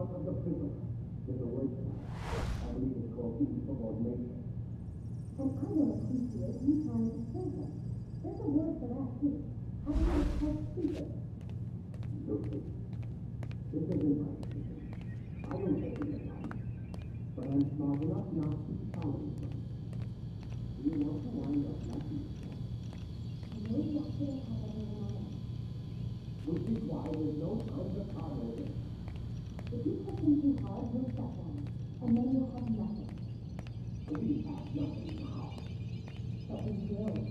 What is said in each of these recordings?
out of the prison. There's a word for it. I believe it's called insubordination. And I don't appreciate you trying to say that. There's a word for that too. I believe it's called stupid. No, this isn't my decision. I don't take it as mine. But I'm smart enough not to follow you. You want to wind up like me. I know you shouldn't have anyone else. Which is why there's no time to follow it. If you push him too hard, he'll shut down. And then you'll have nothing. We have nothing now. But we will.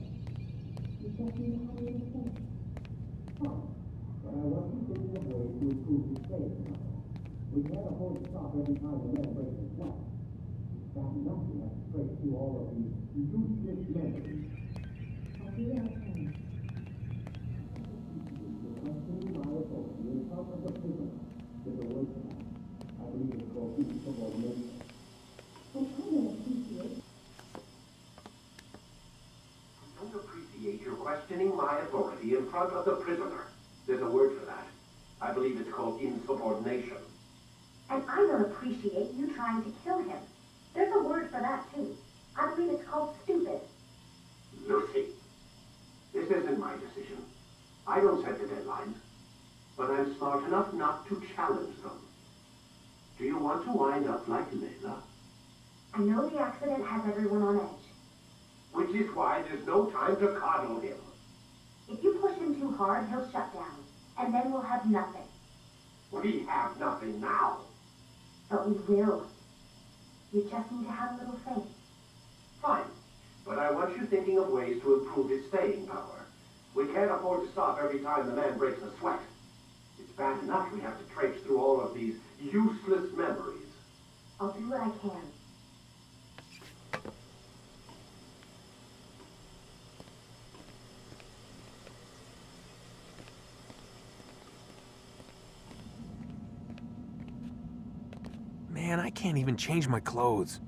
We just need to have a little sense. Fine. But I wasn't thinking of ways to improve the space now. We can't afford to stop every time the man breaks his flag. That nothing has to break through all of these useless measures. I'll be right back. Questioning my authority in front of the prisoner is a waste of time. I believe it's called insubordination. And I don't appreciate it. I don't appreciate your questioning my authority in front of the prisoner. There's a word for that. I believe it's called insubordination. And I don't appreciate you trying to kill him. There's a word for that, too. I believe it's called stupid. Lucy, this isn't my decision. I don't set the deadlines, but I'm smart enough not to challenge them. Do you want to wind up like Layla? I know the accident has everyone on edge. Which is why there's no time to coddle him. If you push him too hard, he'll shut down, and then we'll have nothing. We have nothing now. But we will. You just need to have a little faith. Fine. But I want you thinking of ways to improve his staying power. We can't afford to stop every time the man breaks a sweat. It's bad enough we have to traipse through all of these useless memories. I'll do what I can. Man, I can't even change my clothes.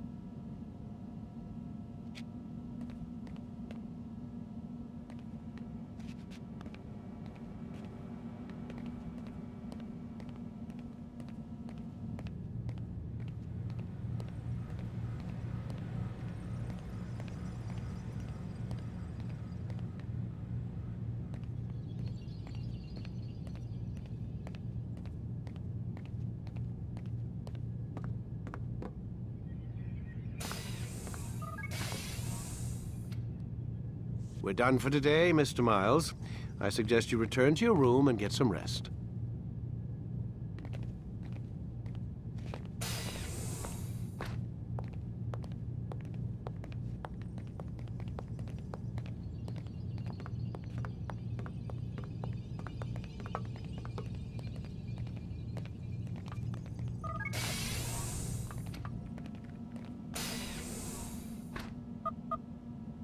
We're done for today, Mr. Miles. I suggest you return to your room and get some rest.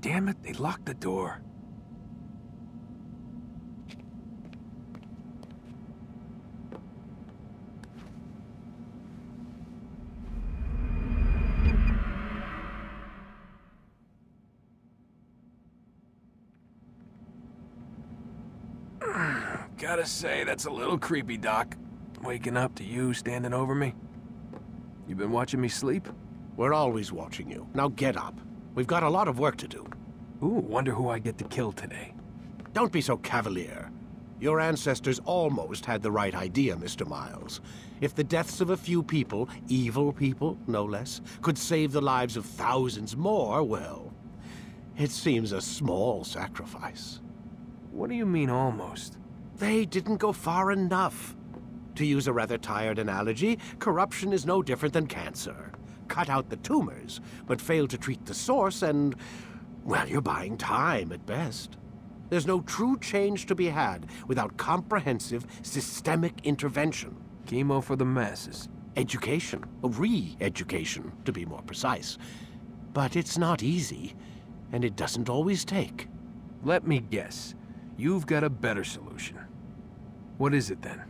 Damn it, they locked the door. Gotta say, that's a little creepy, Doc. Waking up to you standing over me. You been watching me sleep? We're always watching you. Now get up. We've got a lot of work to do. Ooh, wonder who I get to kill today. Don't be so cavalier. Your ancestors almost had the right idea, Mr. Miles. If the deaths of a few people, evil people, no less, could save the lives of thousands more, well, it seems a small sacrifice. What do you mean, almost? They didn't go far enough. To use a rather tired analogy, corruption is no different than cancer. Cut out the tumors, but fail to treat the source and... well, you're buying time at best. There's no true change to be had without comprehensive, systemic intervention. Chemo for the masses. Education. Re-education, to be more precise. But it's not easy, and it doesn't always take. Let me guess. You've got a better solution. What is it, then?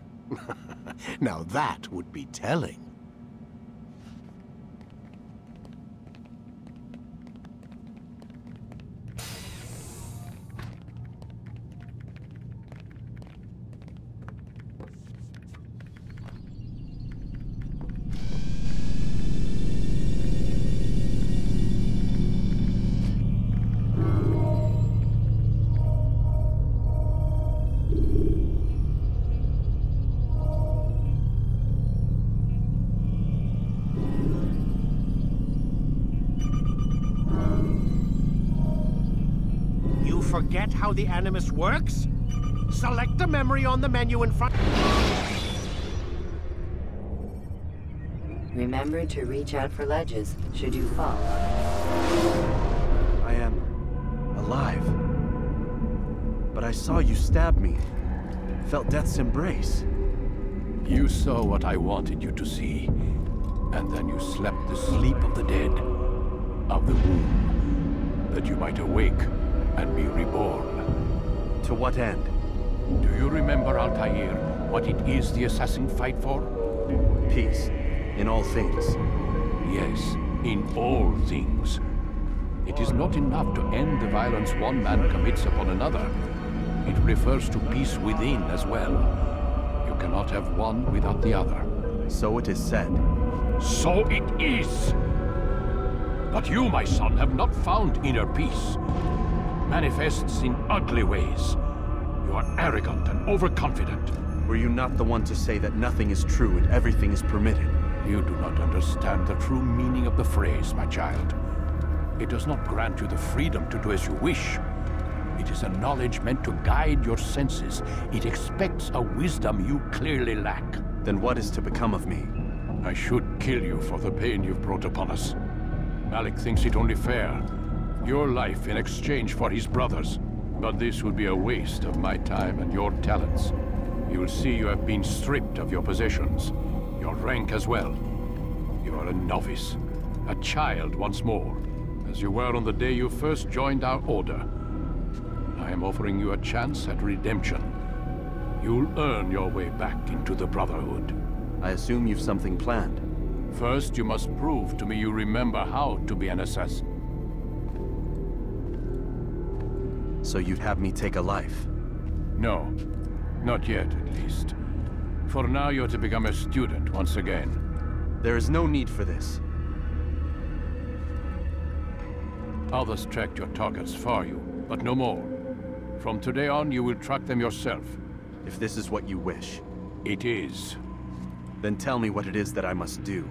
Now that would be telling. forget how the Animus works? Select the memory on the menu in front. Remember to reach out for ledges, should you fall. I am alive. But I saw you stab me. Felt death's embrace. You saw what I wanted you to see. And then you slept the sleep of the dead. Of the womb. That you might awake and be reborn. To what end? Do you remember, Altair, what it is the assassin fight for? Peace. In all things. Yes, in all things. It is not enough to end the violence one man commits upon another. It refers to peace within as well. You cannot have one without the other. So it is said. So it is! But you, my son, have not found inner peace. It manifests in ugly ways. You are arrogant and overconfident. Were you not the one to say that nothing is true and everything is permitted? You do not understand the true meaning of the phrase, my child. It does not grant you the freedom to do as you wish. It is a knowledge meant to guide your senses. It expects a wisdom you clearly lack. Then what is to become of me? I should kill you for the pain you've brought upon us. Malik thinks it only fair. Your life in exchange for his brother's. But this would be a waste of my time and your talents. You'll see you have been stripped of your possessions. Your rank as well. You are a novice, a child once more, as you were on the day you first joined our order. I am offering you a chance at redemption. You'll earn your way back into the Brotherhood. I assume you've something planned. First, you must prove to me you remember how to be an assassin. So you'd have me take a life? No, not yet at least. For now, you're to become a student once again. There is no need for this. Others tracked your targets for you, but no more. From today on, you will track them yourself. If this is what you wish. It is. Then tell me what it is that I must do.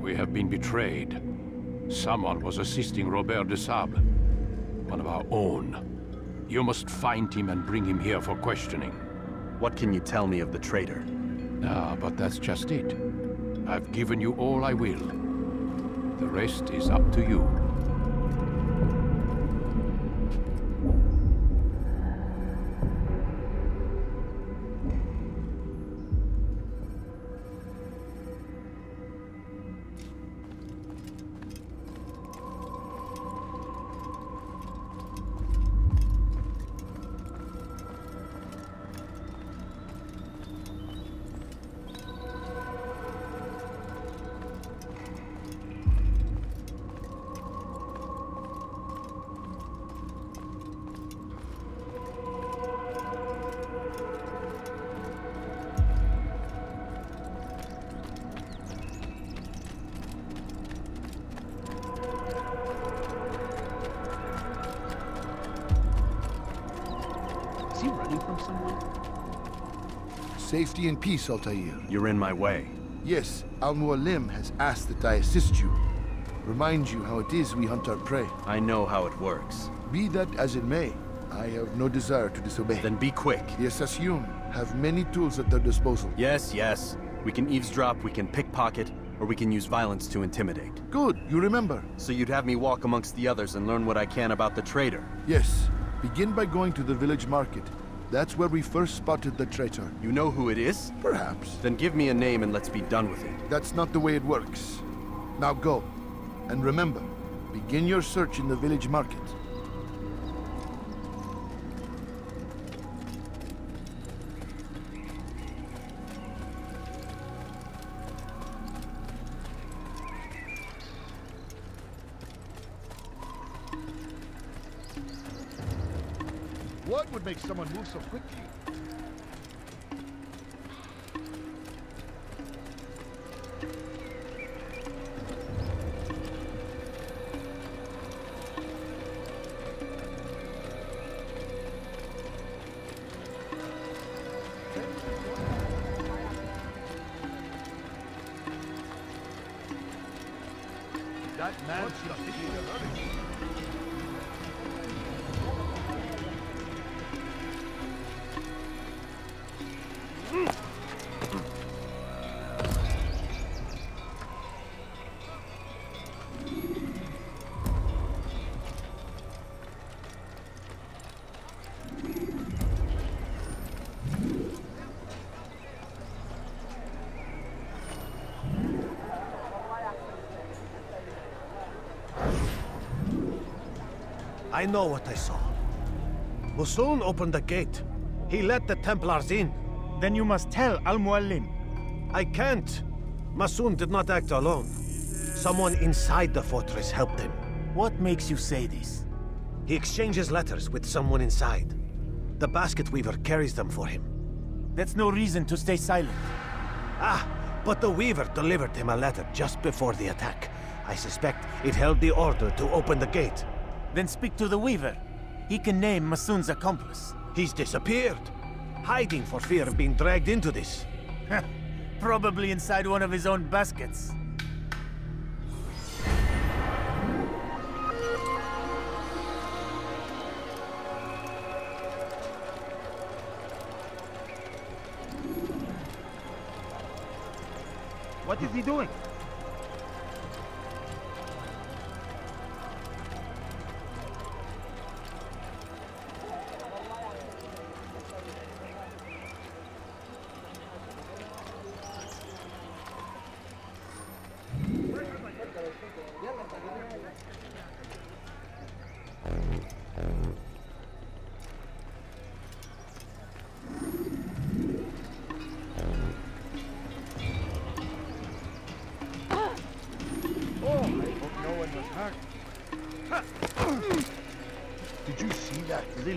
We have been betrayed. Someone was assisting Robert de Sable, one of our own. You must find him and bring him here for questioning. What can you tell me of the traitor? Ah, but that's just it. I've given you all I will. The rest is up to you. Safety and peace, Altair. You're in my way. Yes, Al Mualim has asked that I assist you. Remind you how it is we hunt our prey. I know how it works. Be that as it may, I have no desire to disobey. Then be quick. The Assassin have many tools at their disposal. Yes, yes. We can eavesdrop, we can pickpocket, or we can use violence to intimidate. Good, you remember. So you'd have me walk amongst the others and learn what I can about the traitor. Yes. Begin by going to the village market. That's where we first spotted the traitor. You know who it is? Perhaps. Then give me a name and let's be done with it. That's not the way it works. Now go. And remember, begin your search in the village market. Make someone move so quickly. That man should be in a hurry. I know what I saw. Masoon opened the gate. He let the Templars in. Then you must tell Al Mualim. I can't. Masoon did not act alone. Someone inside the fortress helped him. What makes you say this? He exchanges letters with someone inside. The basket weaver carries them for him. That's no reason to stay silent. But the weaver delivered him a letter just before the attack. I suspect it held the order to open the gate. Then speak to the weaver. He can name Masoon's accomplice. He's disappeared, hiding for fear of being dragged into this. Probably inside one of his own baskets. What is he doing?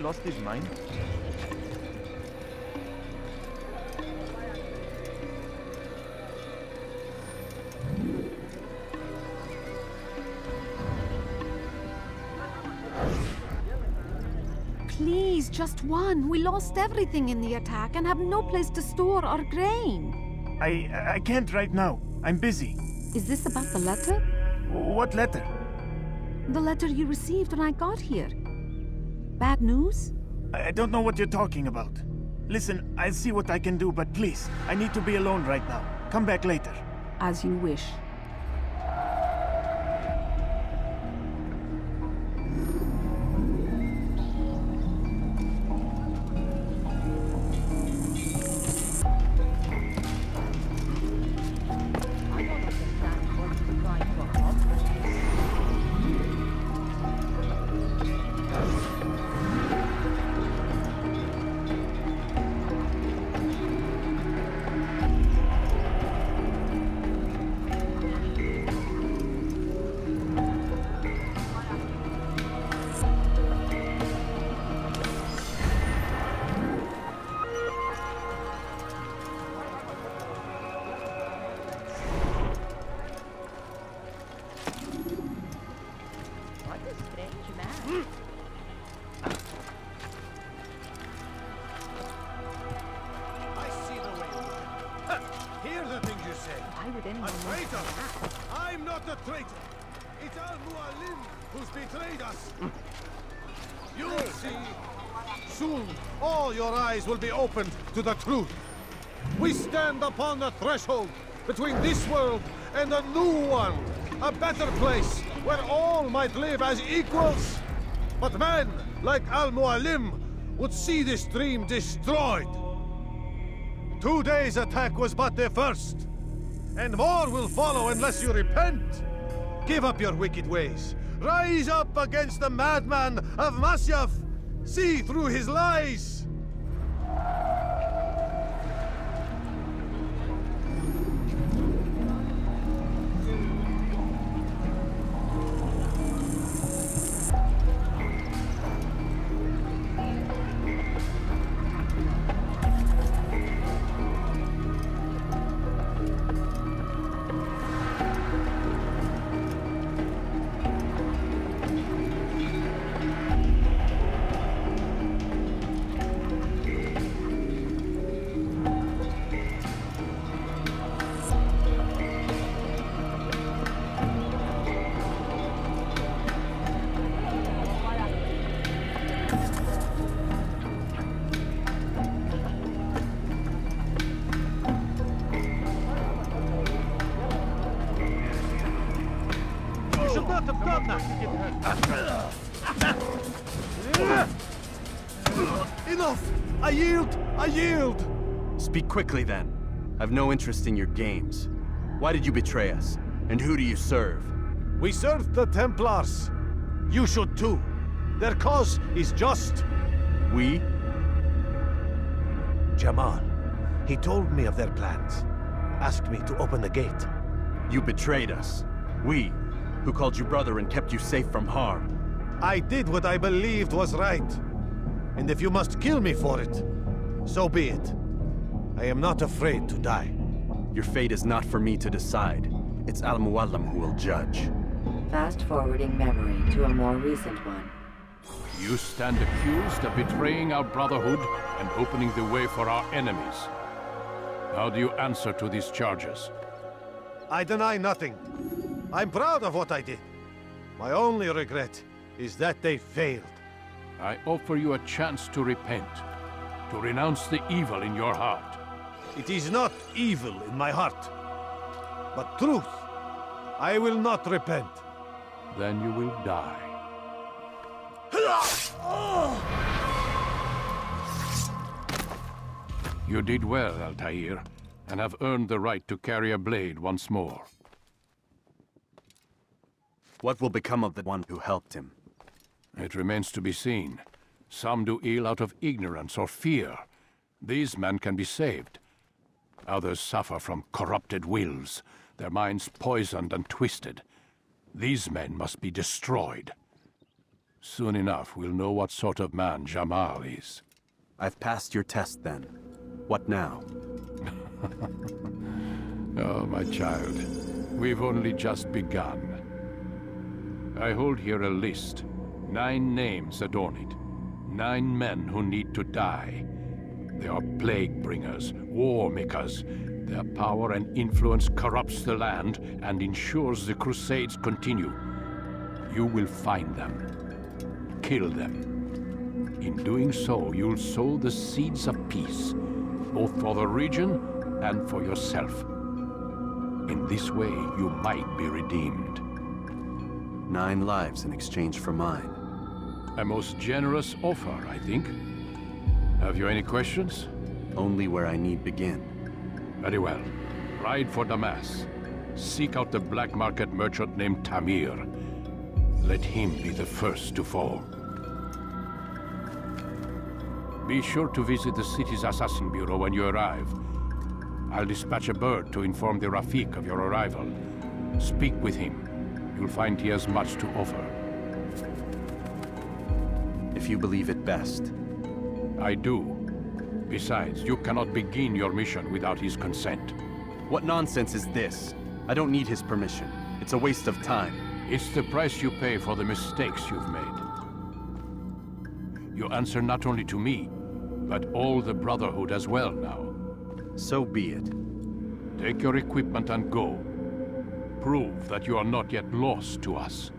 Lost his mind? Please, just one. We lost everything in the attack and have no place to store our grain. I can't right now. I'm busy. Is this about the letter? What letter? The letter you received when I got here. Bad news? I don't know what you're talking about. Listen, I'll see what I can do, but please, I need to be alone right now. Come back later. As you wish. Will be opened to the truth. We stand upon the threshold between this world and a new one, a better place where all might live as equals. But men like Al Mualim would see this dream destroyed. 2 days' attack was but the first, and more will follow unless you repent. Give up your wicked ways. Rise up against the madman of Masyaf. See through his lies. Speak quickly then. I've no interest in your games. Why did you betray us? And who do you serve? We serve the Templars. You should too. Their cause is just. We? Jamal. He told me of their plans. Asked me to open the gate. You betrayed us. We, who called you brother and kept you safe from harm. I did what I believed was right. And if you must kill me for it, so be it. I am not afraid to die. Your fate is not for me to decide. It's Al Mualim who will judge. Fast-forwarding memory to a more recent one. You stand accused of betraying our brotherhood and opening the way for our enemies. How do you answer to these charges? I deny nothing. I'm proud of what I did. My only regret is that they failed. I offer you a chance to repent, to renounce the evil in your heart. It is not evil in my heart, but truth. I will not repent. Then you will die. You did well, Altair, and have earned the right to carry a blade once more. What will become of the one who helped him? It remains to be seen. Some do ill out of ignorance or fear. These men can be saved. Others suffer from corrupted wills, their minds poisoned and twisted. These men must be destroyed. Soon enough, we'll know what sort of man Jamal is. I've passed your test, then. What now? Oh, my child. We've only just begun. I hold here a list. 9 names adorn it. 9 men who need to die. They are plague-bringers, war-makers. Their power and influence corrupts the land and ensures the Crusades continue. You will find them. Kill them. In doing so, you'll sow the seeds of peace, both for the region and for yourself. In this way, you might be redeemed. 9 lives in exchange for mine. A most generous offer, I think. Have you any questions? Only where I need begin. Very well. Ride for Damascus. Seek out the black market merchant named Tamir. Let him be the first to fall. Be sure to visit the city's assassin bureau when you arrive. I'll dispatch a bird to inform the Rafik of your arrival. Speak with him. You'll find he has much to offer. If you believe it best. I do. Besides, you cannot begin your mission without his consent. What nonsense is this? I don't need his permission. It's a waste of time. It's the price you pay for the mistakes you've made. You answer not only to me, but all the Brotherhood as well now. So be it. Take your equipment and go. Prove that you are not yet lost to us.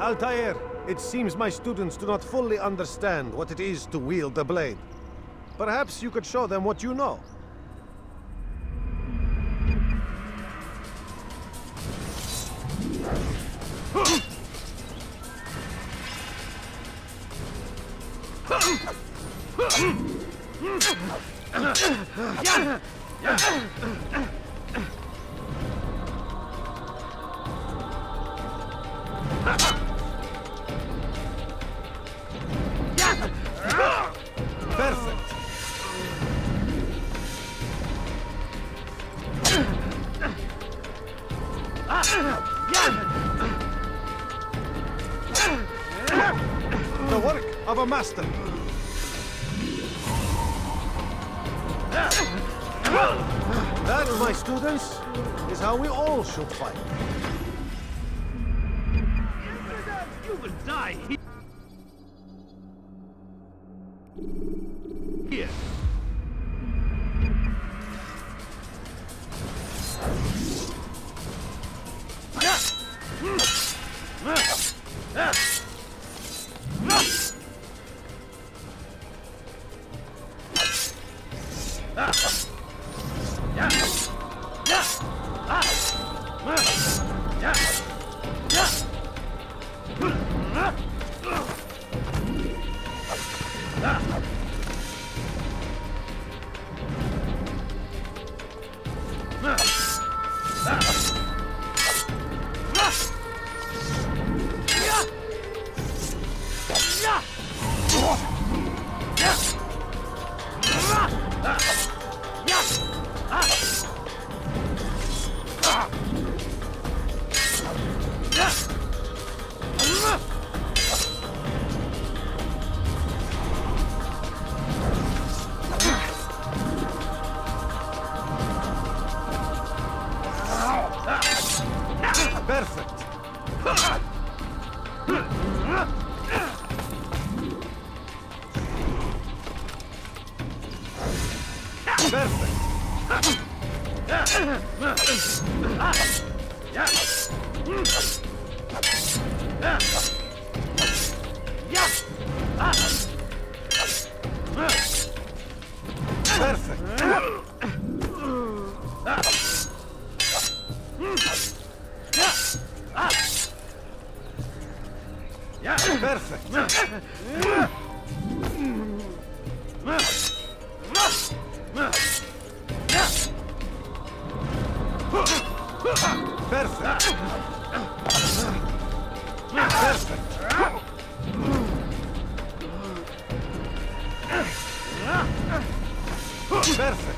Altair, it seems my students do not fully understand what it is to wield the blade. Perhaps you could show them what you know. Perfect. Perfect. Perfect. Perfect. Perfect. Perfect.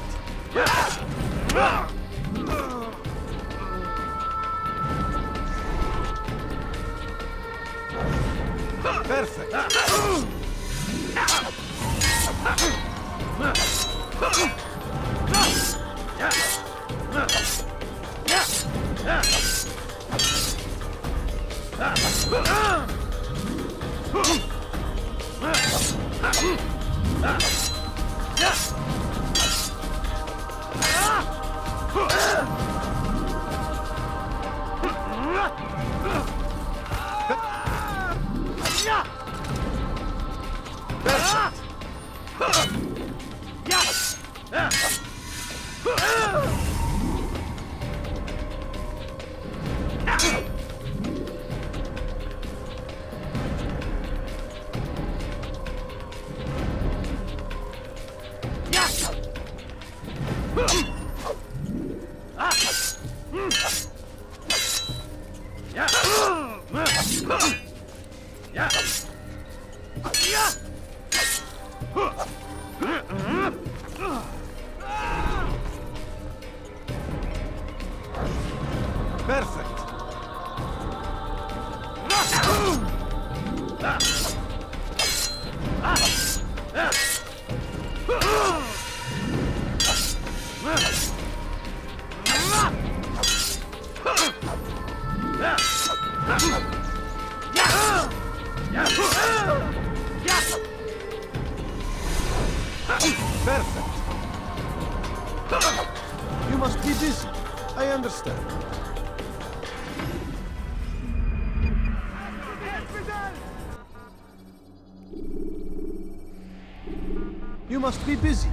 You must be busy.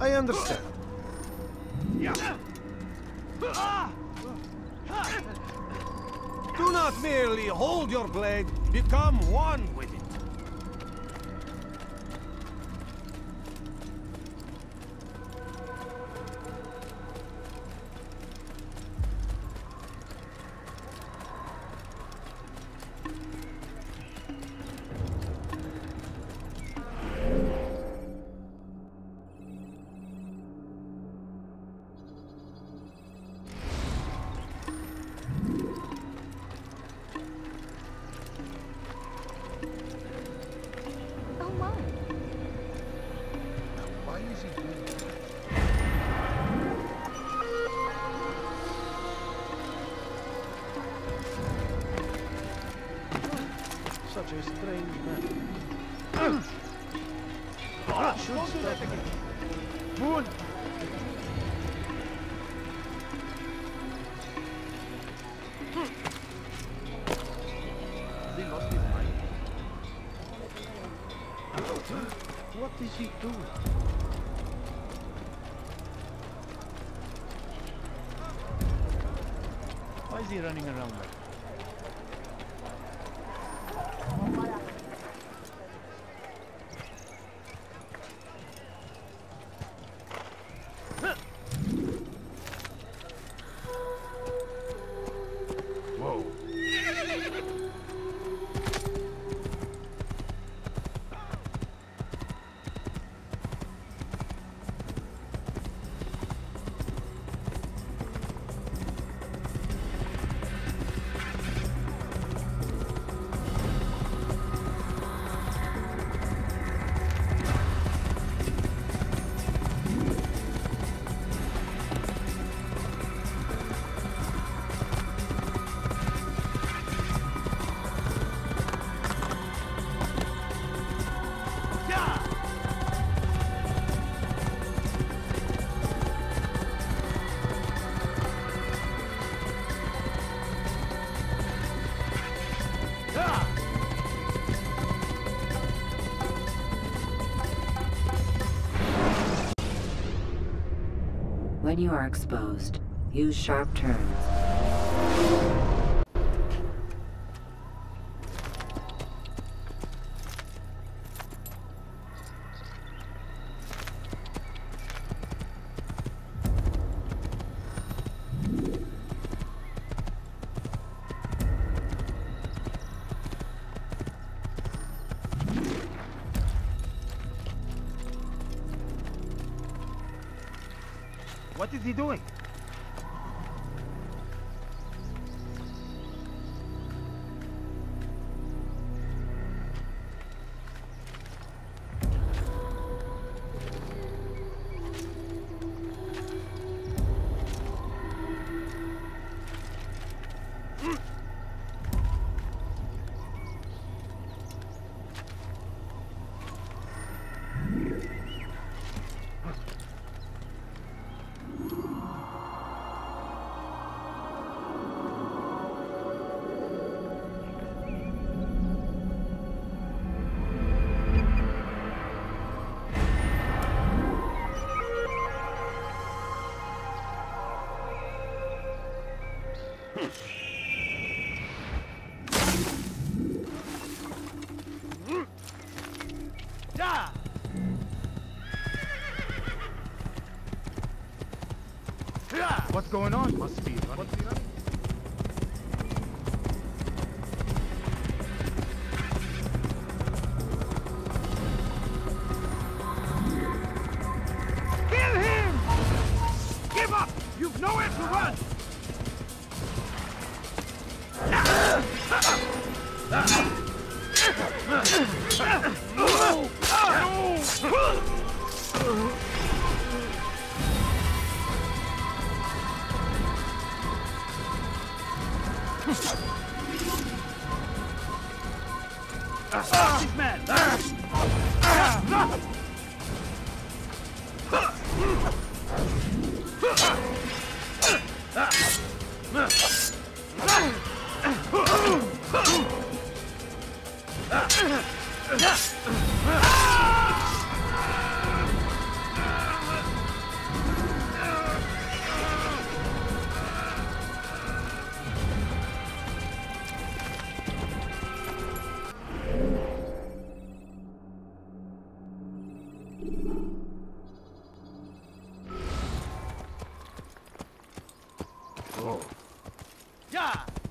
I understand. Do not merely hold your blade, become one with it. Running around like When you are exposed, use sharp turns. What is he doing? What's going on? Must be running. Kill him! Give up! You've nowhere to run! Yeah!